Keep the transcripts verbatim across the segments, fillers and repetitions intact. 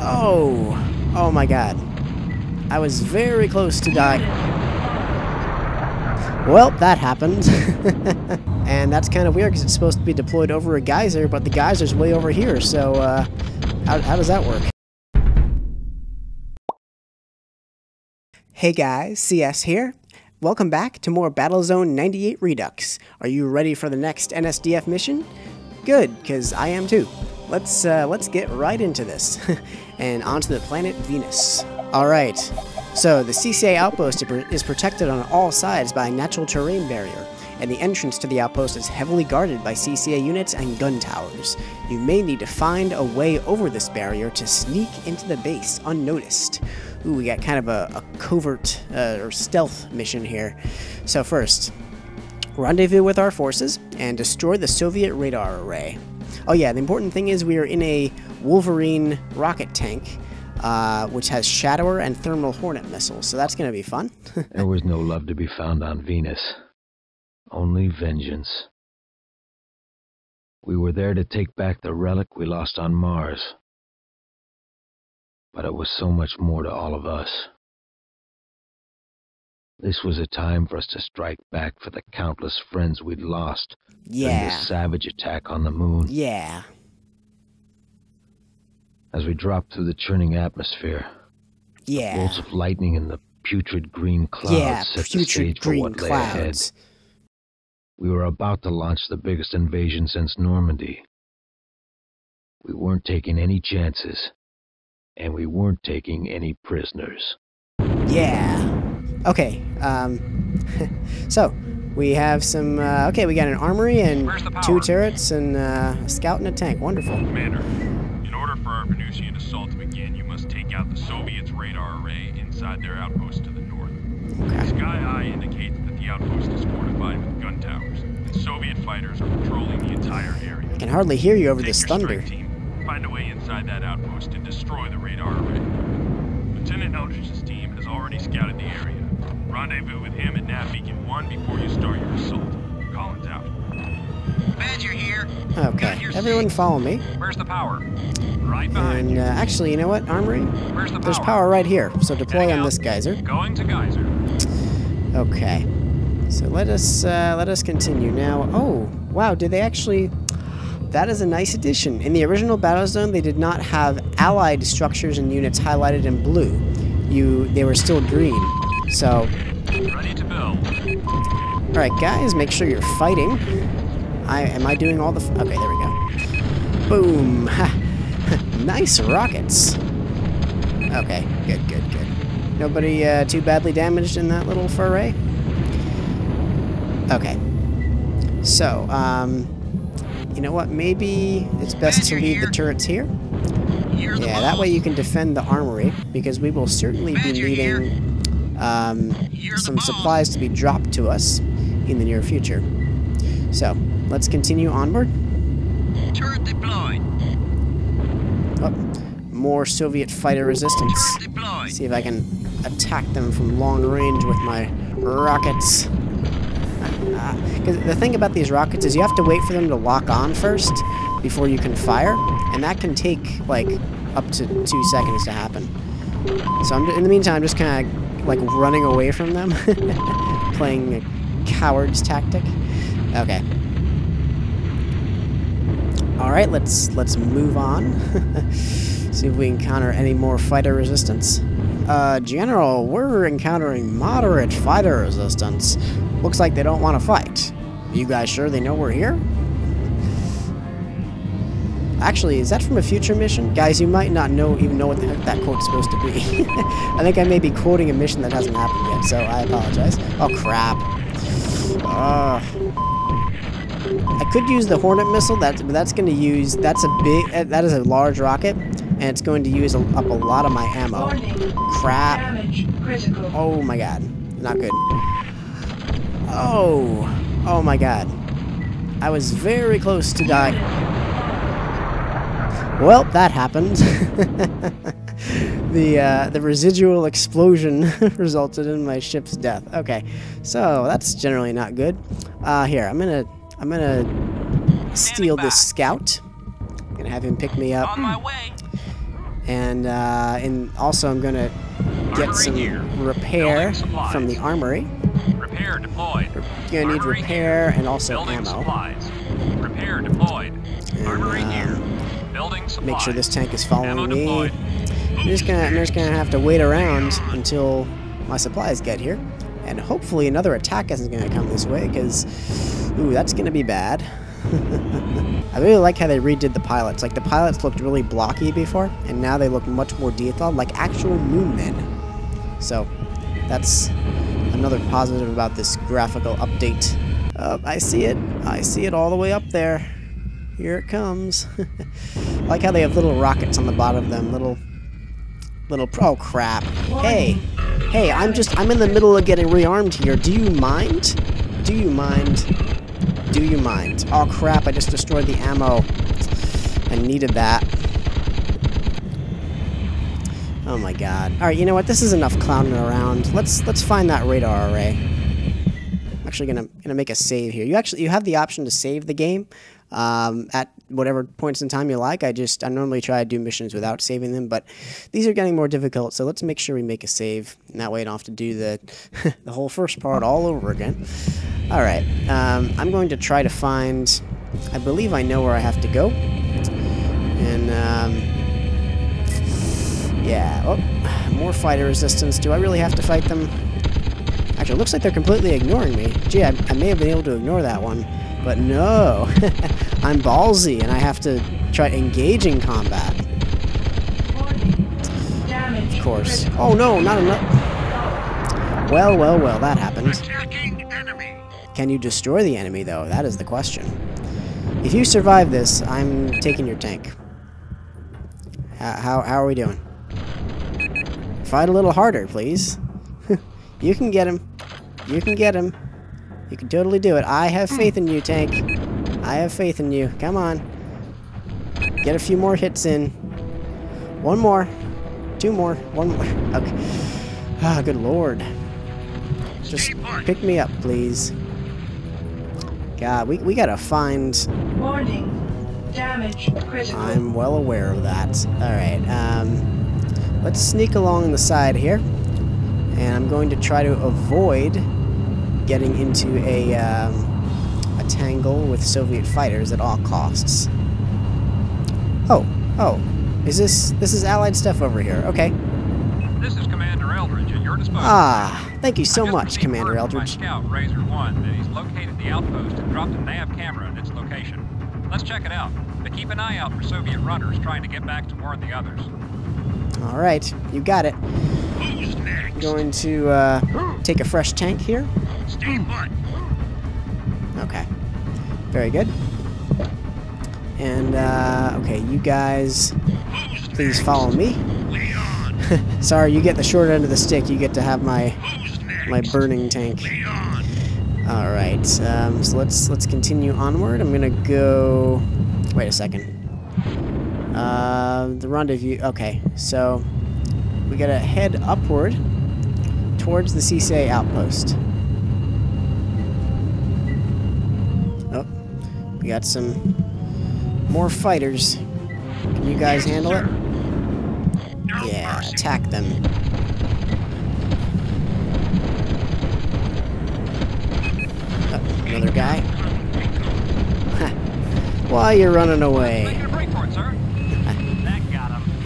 Oh! Oh my god. I was very close to dying. Well, that happened. And that's kind of weird because it's supposed to be deployed over a geyser, but the geyser's way over here, so uh, how, how does that work? Hey guys, C S here. Welcome back to more Battlezone ninety-eight Redux. Are you ready for the next N S D F mission? Good, because I am too. Let's, uh, let's get right into this, and onto the planet Venus. Alright, so the C C A outpost is protected on all sides by a natural terrain barrier, and the entrance to the outpost is heavily guarded by C C A units and gun towers. You may need to find a way over this barrier to sneak into the base unnoticed. Ooh, we got kind of a, a covert, uh, or stealth mission here. So first, rendezvous with our forces, and destroy the Soviet radar array. Oh yeah, the important thing is we are in a Wolverine rocket tank, uh, which has Shadower and Thermal Hornet missiles, so that's going to be fun. There was no love to be found on Venus. Only vengeance. We were there to take back the relic we lost on Mars. But it was so much more to all of us. This was a time for us to strike back for the countless friends we'd lost. Yeah. During the savage attack on the moon. Yeah. As we dropped through the churning atmosphere. Yeah. The bolts of lightning and the putrid green clouds yeah, set the stage for what lay ahead. We were about to launch the biggest invasion since Normandy. We weren't taking any chances. And we weren't taking any prisoners. Yeah. Okay, um, so, we have some, uh, okay, we got an armory and two turrets and uh, a scout and a tank. Wonderful. Commander, in order for our Venusian assault to begin, you must take out the Soviets' radar array inside their outpost to the north. Okay. Sky-eye indicates that the outpost is fortified with gun towers, and Soviet fighters are patrolling the entire area. I can hardly hear you over take this thunder. Team, find a way inside that outpost and destroy the radar array. Lieutenant Eldridge's team has already scouted the area. Rendezvous with him at Nav Beacon one before you start your assault. Collins out. Badger here. Okay, everyone follow me. Where's the power? Right behind you. And uh, actually, you know what, Armory? Where's the power? There's power right here, so deploy on this geyser. Going to geyser. Okay. So let us uh, let us continue now. Oh, wow, did they actually... That is a nice addition. In the original Battlezone, they did not have allied structures and units highlighted in blue. You, They were still green. So, alright guys, make sure you're fighting. I am I doing all the f okay, there we go. Boom! Nice rockets! Okay, good, good, good. Nobody uh, too badly damaged in that little foray? Okay. So, um, you know what, maybe it's best to leave the turrets here? Yeah, that way you can defend the armory, because we will certainly be needing... Um, some supplies to be dropped to us in the near future. So, let's continue onward. Turret deployed. Oh, more Soviet fighter resistance. See if I can attack them from long range with my rockets. Because uh, the thing about these rockets is you have to wait for them to lock on first before you can fire, and that can take like up to two seconds to happen. So I'm, in the meantime, I'm just kind of like running away from them, playing a coward's tactic. Okay. All right, let's let's move on. See if we encounter any more fighter resistance. Uh, General, we're encountering moderate fighter resistance. Looks like they don't want to fight. You guys sure they know we're here? Actually, is that from a future mission? Guys, you might not know even know what the heck that quote's supposed to be. I think I may be quoting a mission that hasn't happened yet, so I apologize. Oh, crap. Uh, I could use the Hornet missile, that's, but that's going to use... That's a big... That is a large rocket, and it's going to use a, up a lot of my ammo. Warning. Crap. Damage critical. Oh, my God. Not good. Oh. Oh, my God. I was very close to dying. Well, that happened. the uh, the residual explosion resulted in my ship's death. Okay, so that's generally not good. Uh, here, I'm gonna I'm gonna steal this scout. I'm gonna have him pick me up. On my way. And, uh, and also I'm going to get some repair from the armory. Repair deployed. You're going to need repair and also ammo. Repair deployed. Armory gear. Building supplies. Make sure this tank is following me. I'm just gonna, I'm just gonna have to wait around until my supplies get here, and hopefully another attack isn't gonna come this way, because ooh, that's gonna be bad. I really like how they redid the pilots. Like, the pilots looked really blocky before, and now they look much more detailed, like actual moon men. So that's another positive about this graphical update. Uh, I see it. I see it all the way up there. Here it comes. I like how they have little rockets on the bottom of them, little. Little oh crap. Hey. Hey, I'm just I'm in the middle of getting rearmed here. Do you mind? Do you mind? Do you mind? Oh crap, I just destroyed the ammo. I needed that. Oh my god. Alright, you know what? This is enough clowning around. Let's let's find that radar array. I'm actually gonna gonna make a save here. You actually you have the option to save the game. Um, at whatever points in time you like. I just, I normally try to do missions without saving them, but these are getting more difficult, so let's make sure we make a save, and that way I don't have to do the, the whole first part all over again. Alright, um, I'm going to try to find, I believe I know where I have to go, and, um, yeah, oh, more fighter resistance. Do I really have to fight them? Actually, it looks like they're completely ignoring me. Gee, I, I may have been able to ignore that one. But no, I'm ballsy, and I have to try to engage in combat. Of course. Oh no, not enough. Well, well, well, that happened. Can you destroy the enemy, though? That is the question. If you survive this, I'm taking your tank. How, how, how are we doing? Fight a little harder, please. You can get him. You can get him. You can totally do it. I have faith in you, tank. I have faith in you. Come on. Get a few more hits in. One more. Two more. One more. Okay. Ah, good lord. Just pick me up, please. God, we, we gotta find... Warning. Damage critical. I'm well aware of that. Alright, um... let's sneak along the side here. And I'm going to try to avoid... getting into a, um, a tangle with Soviet fighters at all costs. Oh, oh, is this, this is Allied stuff over here, okay. This is Commander Eldridge at your disposal. Ah, thank you so much, Commander Eldridge. Scout, Razor One, that he's located the outpost and dropped a nav camera at its location. Let's check it out, but keep an eye out for Soviet runners trying to get back toward the others. Alright, you got it. Who's next? I'm going to, uh, take a fresh tank here. Stay put. Okay. Very good. And, uh, okay, you guys, please follow me. Leon. Sorry, you get the short end of the stick. You get to have my my burning tank. All right. Um, so let's let's continue onward. I'm gonna go. Wait a second. Uh, the rendezvous. Okay, so we gotta head upward towards the C C A outpost. We got some more fighters. Can you guys handle it? Yeah, attack them. Oh, another guy. While you're running away.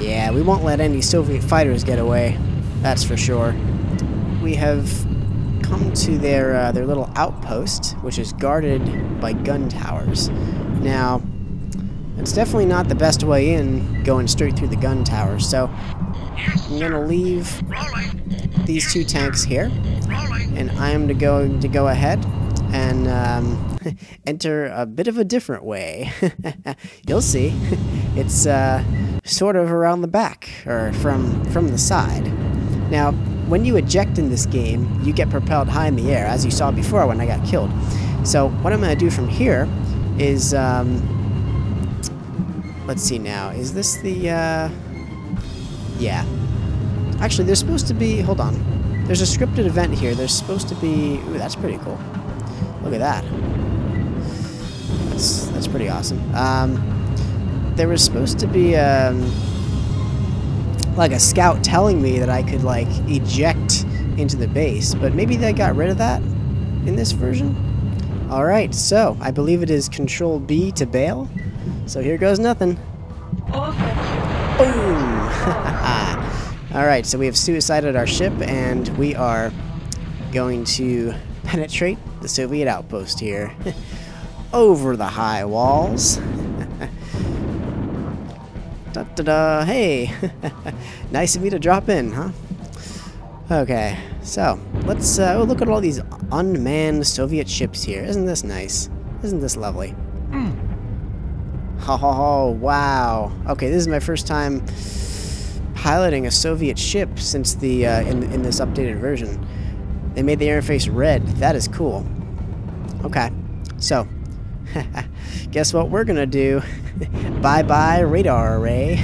Yeah, we won't let any Soviet fighters get away. That's for sure. We have come to their uh, their little outpost, which is guarded by gun towers. Now, it's definitely not the best way in, going straight through the gun towers, so I'm going to leave these two tanks here, and I am to go, to go ahead and um, enter a bit of a different way. You'll see. It's uh, sort of around the back, or from, from the side. Now, when you eject in this game, you get propelled high in the air, as you saw before when I got killed. So what I'm going to do from here is, um, let's see now, is this the, uh, yeah. Actually, there's supposed to be, hold on, there's a scripted event here. There's supposed to be, ooh, that's pretty cool. Look at that. That's, that's pretty awesome. Um, there was supposed to be, um, like a scout telling me that I could like eject into the base, but maybe they got rid of that in this version? Alright, so I believe it is Control B to bail. So here goes nothing. Boom! Alright, so we have suicided our ship and we are going to penetrate the Soviet outpost here. Over the high walls. Da da da, hey! Nice of you to drop in, huh? Okay, so let's uh, oh, look at all these unmanned Soviet ships here. Isn't this nice? Isn't this lovely? Mm. Ho ho ho, wow. Okay, this is my first time piloting a Soviet ship since the uh, in, in this updated version. They made the interface red. That is cool. Okay, so guess what we're gonna do? Bye bye radar array.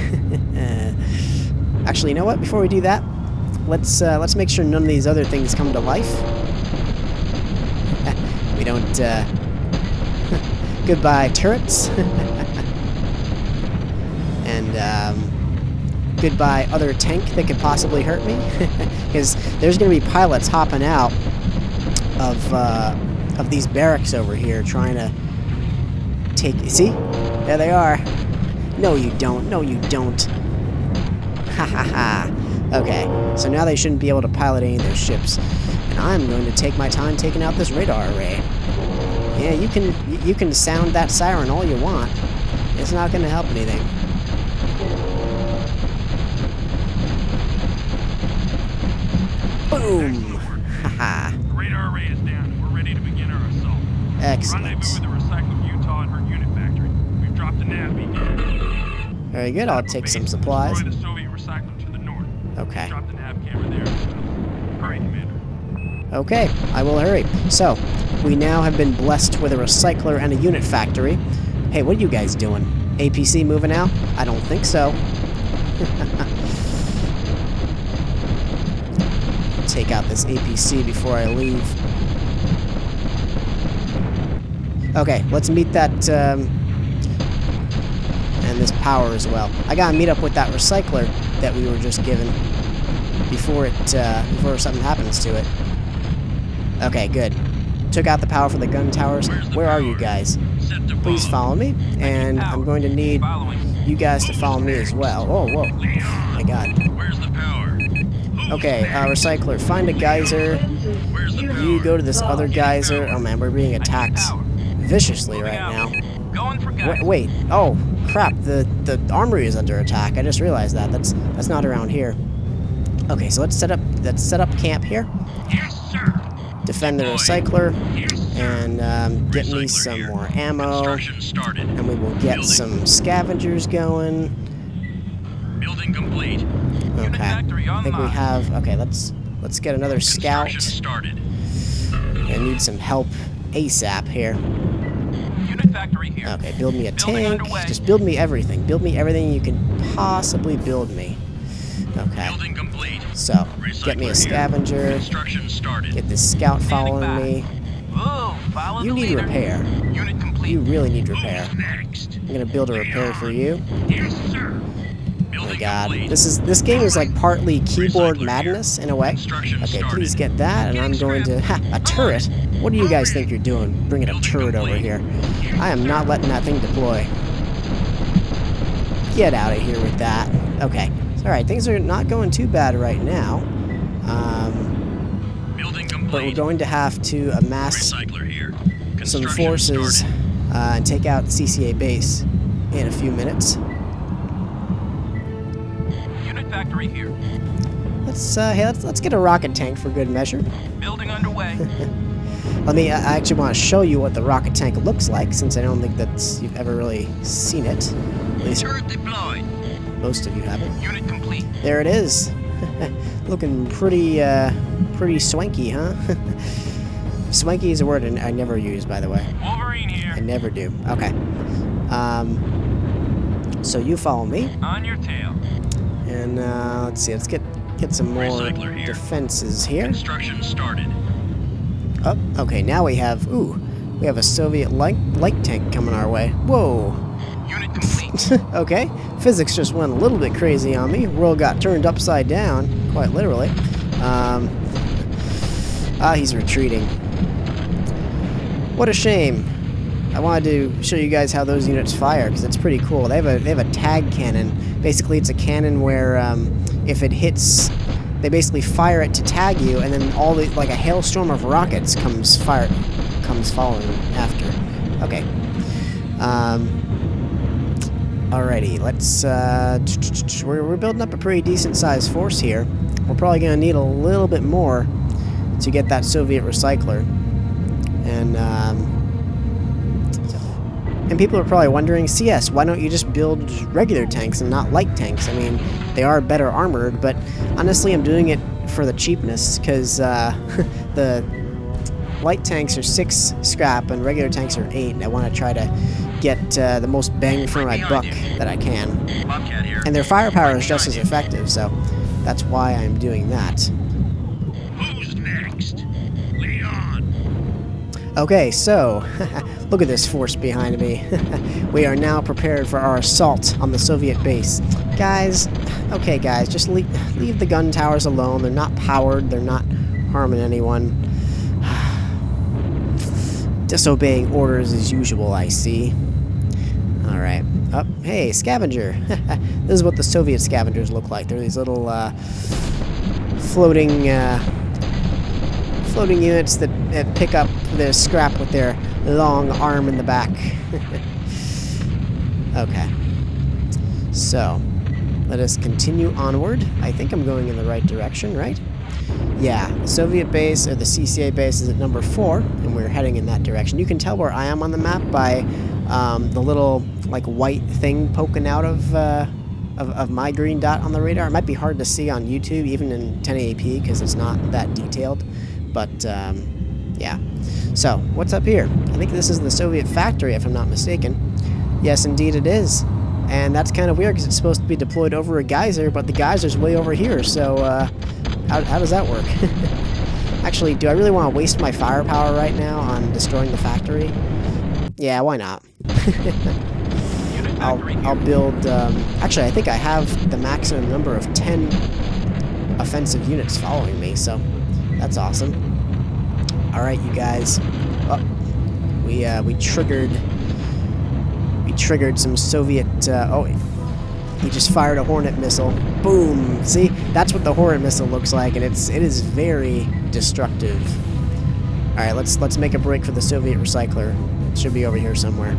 Actually, you know what? Before we do that, let's uh, let's make sure none of these other things come to life. We don't. Uh... Goodbye turrets. And um, goodbye other tank that could possibly hurt me, because there's going to be pilots hopping out of uh, of these barracks over here trying to take. See? There they are. No, you don't. No, you don't. Ha ha ha. Okay. So now they shouldn't be able to pilot any of their ships, and I'm going to take my time taking out this radar array. Yeah, you can you can sound that siren all you want. It's not going to help anything. Boom! Haha. The radar array is down. We're ready to begin our assault. Excellent. Rendezvous with the recycled Utah and her unit factory. We've dropped the Nav Beacon. Very good. I'll take some supplies. Destroy the Soviet recycler to the north. Okay. Drop the nav camera there. Hurry, Commander. Okay, I will hurry. So, we now have been blessed with a recycler and a unit factory. Hey, what are you guys doing? A P C moving out? I don't think so. Take out this A P C before I leave. Okay, let's meet that, um, and this power as well. I gotta meet up with that recycler that we were just given before it, uh, before something happens to it. Okay, good. Took out the power for the gun towers. Where are you guys? Please follow me, and I'm going to need you guys to follow me as well. Whoa, whoa. Oh my god. Where's the power? Okay, uh, recycler, find a geyser. You go to this other geyser. Oh man, we're being attacked viciously right now. Wait, wait. Oh crap! The the armory is under attack. I just realized that. That's that's not around here. Okay, so let's set up let's set up camp here. Defend the recycler and um, get me some more ammo. And we will get some scavengers going. Building complete. Okay. I think we have. Okay, let's let's get another scout. I need some help ASAP here. Unit factory here. Okay, build me a tank. Just build me everything. Build me everything you can possibly build me. Okay. Building complete. So get me a scavenger. Construction started. Get this scout following me. Whoa, you need repair. Unit complete. You really need repair. Next. I'm gonna build a repair for you. Yes, sir. Oh my god, this is this game is like partly keyboard madness in a way. Okay, please get that, and I'm going to ha, a turret. What do you guys think you're doing? Bringing a turret over here? I am not letting that thing deploy. Get out of here with that. Okay, all right, things are not going too bad right now, um, but we're going to have to amass some forces uh, and take out C C A base in a few minutes. Factory here. Let's uh, hey, let's let's get a rocket tank for good measure. Building underway. Let me. I actually want to show you what the rocket tank looks like, since I don't think that's you've ever really seen it. At least deployed. Most of you haven't. Unit complete. There it is. Looking pretty, uh, pretty swanky, huh? Swanky is a word I never use, by the way. Wolverine here. I never do. Okay. Um. So you follow me. On your tail. And uh, let's see. Let's get get some more here. Defenses here. Construction started. Oh, okay. Now we have ooh, we have a Soviet light light tank coming our way. Whoa! Unit complete. Okay. Physics just went a little bit crazy on me. World got turned upside down, quite literally. Um, ah, he's retreating. What a shame. I wanted to show you guys how those units fire, because it's pretty cool. They have a they have a tag cannon. Basically, it's a cannon where um, if it hits, they basically fire it to tag you, and then all the like a hailstorm of rockets comes fire comes following after. Okay. Um. Alrighty, let's. Uh, we're we're building up a pretty decent sized force here. We're probably going to need a little bit more to get that Soviet recycler, and. Um, And people are probably wondering, C S, why don't you just build regular tanks and not light tanks? I mean, they are better armored, but honestly, I'm doing it for the cheapness, because uh, the light tanks are six scrap and regular tanks are eight, and I want to try to get uh, the most bang for my buck that I can. And their firepower is just as effective, so that's why I'm doing that. Who's next? Leon. Okay, so... Look at this force behind me. We are now prepared for our assault on the Soviet base. Guys, okay guys, just leave, leave the gun towers alone. They're not powered, they're not harming anyone. Disobeying orders as usual, I see. Alright. Oh, hey, scavenger. This is what the Soviet scavengers look like. They're these little uh, floating uh, floating units that, that pick up their scrap with their long arm in the back. Okay. So, let us continue onward. I think I'm going in the right direction, right? Yeah, the Soviet base, or the C C A base, is at number four, and we're heading in that direction. You can tell where I am on the map by um, the little, like, white thing poking out of, uh, of, of my green dot on the radar. It might be hard to see on YouTube, even in ten eighty p, because it's not that detailed, but, um... yeah. So, what's up here? I think this is the Soviet factory, if I'm not mistaken. Yes, indeed it is. And that's kind of weird, because it's supposed to be deployed over a geyser, but the geyser's way over here, so, uh, how, how does that work? Actually, do I really want to waste my firepower right now on destroying the factory? Yeah, why not? I'll, I'll build, um... Actually, I think I have the maximum number of ten offensive units following me, so that's awesome. Alright, you guys. Oh, we uh, we triggered we triggered some Soviet uh, oh he just fired a Hornet missile. Boom! See? That's what the Hornet missile looks like, and it's it is very destructive. Alright, let's let's make a break for the Soviet recycler. It should be over here somewhere.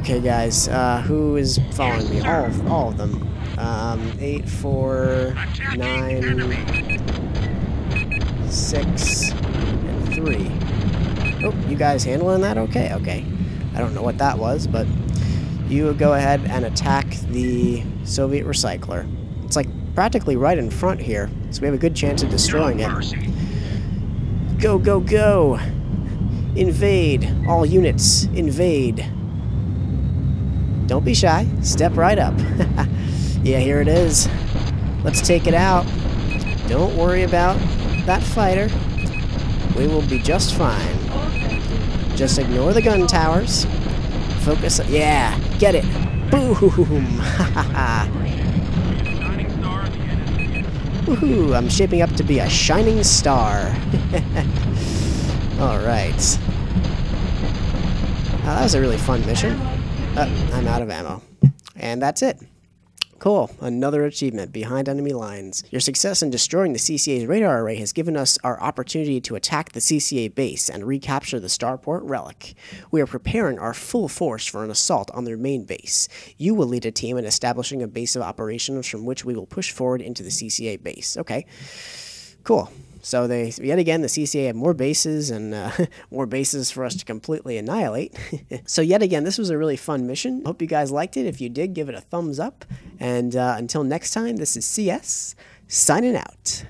Okay guys, uh, who is following me? All of all of them. Um eight, four, nine, six, and three. Oh, you guys handling that okay? Okay. I don't know what that was, but you go ahead and attack the Soviet recycler. It's like practically right in front here, so we have a good chance of destroying it. Go, go, go! Invade! All units, invade! Don't be shy. Step right up. Yeah, here it is. Let's take it out. Don't worry about that fighter. We will be just fine. Just ignore the gun towers. Focus. Yeah, get it. Boom. Woohoo! I'm shaping up to be a shining star. All right. Oh, that was a really fun mission. Oh, I'm out of ammo, and that's it. Cool. Another achievement, Behind Enemy Lines. Your success in destroying the C C A's radar array has given us our opportunity to attack the C C A base and recapture the Starport Relic. We are preparing our full force for an assault on their main base. You will lead a team in establishing a base of operations from which we will push forward into the C C A base. Okay. Cool. So they, yet again, the C C A have more bases and uh, more bases for us to completely annihilate. So yet again, this was a really fun mission. Hope you guys liked it. If you did, give it a thumbs up. And uh, until next time, this is C S, signing out.